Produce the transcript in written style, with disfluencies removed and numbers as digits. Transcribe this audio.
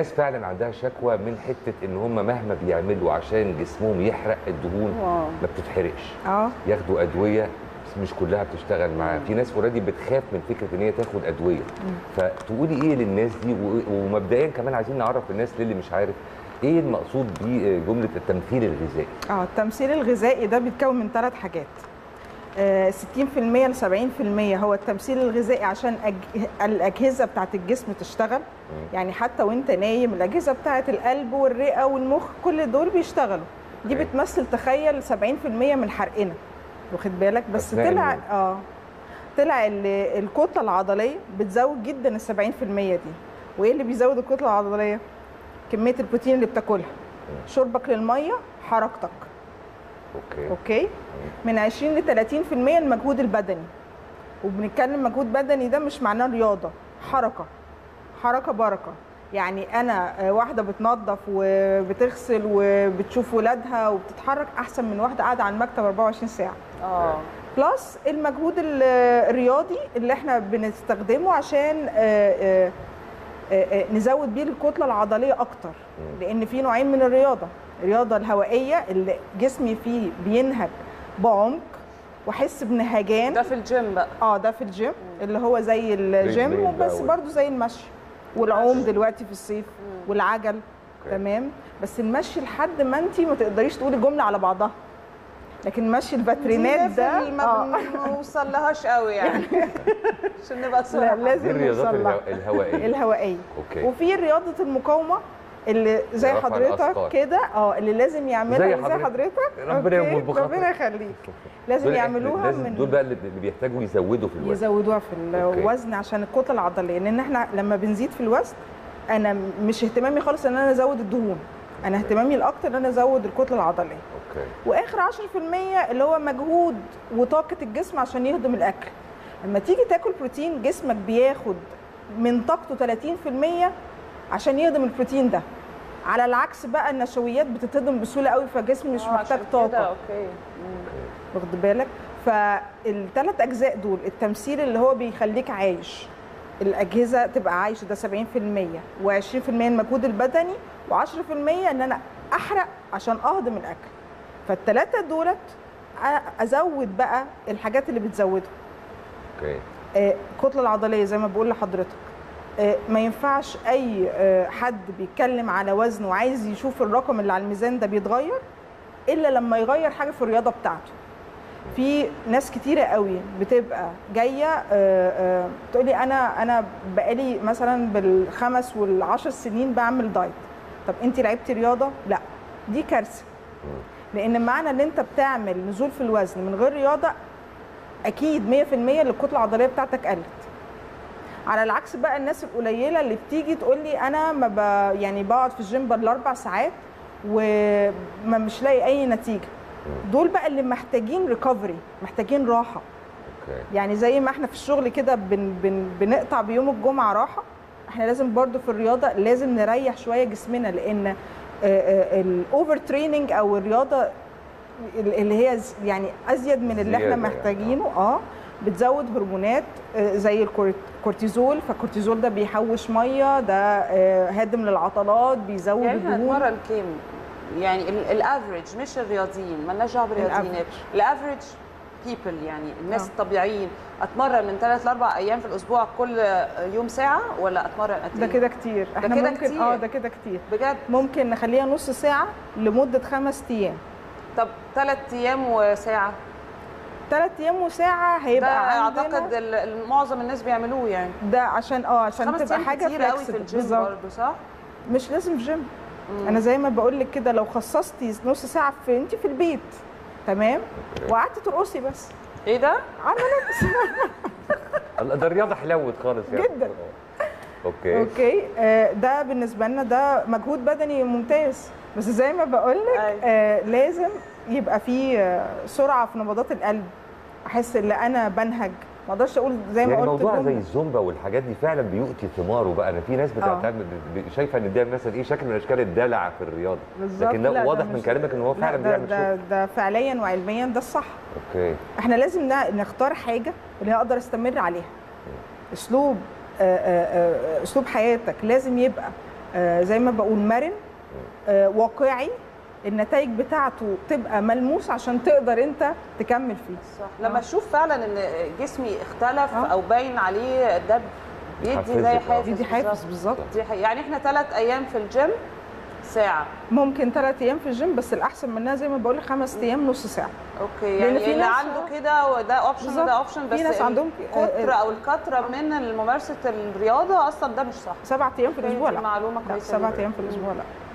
الناس فعلا عندها شكوى من حته ان هم مهما بيعملوا عشان جسمهم يحرق الدهون ما بتتحرقش، ياخدوا ادويه مش كلها بتشتغل معاها. في ناس اوريدي بتخاف من فكره ان هي تاخد ادويه، فتقولي ايه للناس دي؟ ومبدئيا كمان عايزين نعرف الناس للي مش عارف ايه المقصود بجمله التمثيل الغذائي. التمثيل الغذائي ده بيتكون من 3 حاجات. 60% ل 70% هو التمثيل الغذائي عشان الأجهزة بتاعة الجسم تشتغل. يعني حتى وانت نايم الأجهزة بتاعة القلب والرئة والمخ كل دول بيشتغلوا. دي بتمثل تخيل 70% من حرقنا، واخد بالك؟ بس طلع طلع الكتلة العضلية بتزود جدا ال 70% دي. وايه اللي بيزود الكتلة العضلية؟ كمية البروتين اللي بتاكلها، شربك للمية، حركتك. اوكي من 20 ل 30% المجهود البدني، وبنتكلم مجهود بدني ده مش معناه رياضه، حركه حركه بركه. يعني انا واحده بتنظف وبتغسل وبتشوف ولادها وبتتحرك احسن من واحده قاعده على المكتب 24 ساعه. بلس المجهود الرياضي اللي احنا بنستخدمه عشان نزود بيه الكتله العضليه اكتر، لان في نوعين من الرياضه. الرياضه الهوائيه اللي جسمي فيه بينهج بعمق واحس بنهجان، ده في الجيم بقى. ده في الجيم اللي هو زي الجيم بس برضو زي المشي والعوم دلوقتي في الصيف والعجل. تمام. بس المشي لحد ما انت ما تقدريش تقولي الجمله على بعضها، لكن مشي الباترينات ده ما بنوصلهاش قوي يعني عشان نبقى صراحه. لازم الرياضات الهوائيه وفي رياضه المقاومه اللي زي حضرتك كده، اللي لازم يعملها زي حضرتك. ربنا يخليك. لازم يعملوها. من دول بقى اللي بيحتاجوا يزودوا في الوزن، يزودوها في الوزن عشان الكتله العضليه، لان احنا لما بنزيد في الوزن انا مش اهتمامي خالص ان انا ازود الدهون، انا اهتمامي الاكتر ان انا ازود الكتله العضليه. واخر 10% اللي هو مجهود وطاقه الجسم عشان يهضم الاكل. لما تيجي تاكل بروتين جسمك بياخد من طاقته 30% عشان يهضم البروتين ده، على العكس بقى النشويات بتتهضم بسهوله قوي فالجسم مش محتاج طاقه. واخد بالك؟ فالثلاث اجزاء دول التمثيل اللي هو بيخليك عايش، الاجهزه تبقى عايشه ده 70%، و20% المجهود البدني، و10% ان انا احرق عشان اهضم الاكل. فالثلاثه دولت ازود بقى الحاجات اللي بتزودها. الكتله العضليه زي ما بقول لحضرتك، ما ينفعش اي حد بيتكلم على وزنه وعايز يشوف الرقم اللي على الميزان ده بيتغير الا لما يغير حاجه في الرياضه بتاعته. في ناس كتيره قوي بتبقى جايه تقولي انا بقالي مثلا بال5 وال10 سنين بعمل دايت. طب انت لعبتي رياضه؟ لا، دي كارثه، لان معنى ان انت بتعمل نزول في الوزن من غير رياضه اكيد 100% الكتله العضليه بتاعتك قلت. على العكس بقى الناس القليله اللي بتيجي تقول لي انا ما يعني بقعد في الجيم بال4 ساعات وما مش لاقي اي نتيجه. دول بقى اللي محتاجين ريكفري، محتاجين راحه. يعني زي ما احنا في الشغل كده بنقطع بيوم الجمعه راحه، احنا لازم برضو في الرياضه لازم نريح شويه جسمنا، لان الاوفر تريننج او الرياضه اللي هي يعني ازيد من اللي احنا محتاجينه بتزود هرمونات زي الكورتيزول. فالكورتيزول ده بيحوش ميه، ده هادم للعضلات، بيزود الدهون. يعني الكيمو يعني الافريج مش الرياضيين، مالناش دعوه بالرياضيين، الافريج بيبل يعني الناس الطبيعيين، اتمرن من 3 ل4 ايام في الاسبوع كل يوم ساعه ولا اتمرن قد ايه؟ ده كده كتير، احنا ده كده كتير. ده كده كتير بجد. ممكن نخليها نص ساعه لمده 5 ايام. طب 3 ايام وساعه؟ 3 ايام وساعه هيبقى ده عندنا. اعتقد معظم الناس بيعملوه يعني ده عشان عشان تبقى حاجه في الجيم برضه، صح؟ مش لازم جيم. انا زي ما بقول لك كده، لو خصصتي نص ساعه في انت في البيت، تمام، وقعدت ترقصي بس. ايه ده؟ عامله بس الله، ده الرياضه حلوت خالص يعني جدا. اوكي ده بالنسبه لنا ده مجهود بدني ممتاز، بس زي ما بقول لك لازم يبقى في سرعه في نبضات القلب، احس ان انا بنهج، ما اقدرش اقول زي ما قلت. يعني موضوع زي الزومبا والحاجات دي فعلا بيؤتي ثماره بقى. انا في ناس بتعتمد شايفه ان ده مثلا ايه شكل من اشكال الدلع في الرياضه، لكن ده واضح من كلامك ان هو فعلا بيعمل ده. ده فعليا وعلميا ده الصح. احنا لازم نختار حاجه اللي اقدر استمر عليها. اسلوب حياتك لازم يبقى زي ما بقول مرن، واقعي، النتائج بتاعته تبقى ملموس عشان تقدر انت تكمل فيه. صح. لما اشوف فعلا ان جسمي اختلف او باين عليه، ده بيدي زي حافز. بيدي حافز بالظبط. يعني احنا 3 ايام في الجيم ساعة، ممكن 3 ايام في الجيم، بس الاحسن منها زي ما بقول 5 ايام نص ساعة. اوكي، يعني اللي عنده كده وده اوبشن وده اوبشن، بس في ناس عندهم كترة او الكترة من ممارسة الرياضة اصلا ده مش صح. 7 ايام في الاسبوع لا، معلومة كويسة. 7 ايام في الاسبوع لا.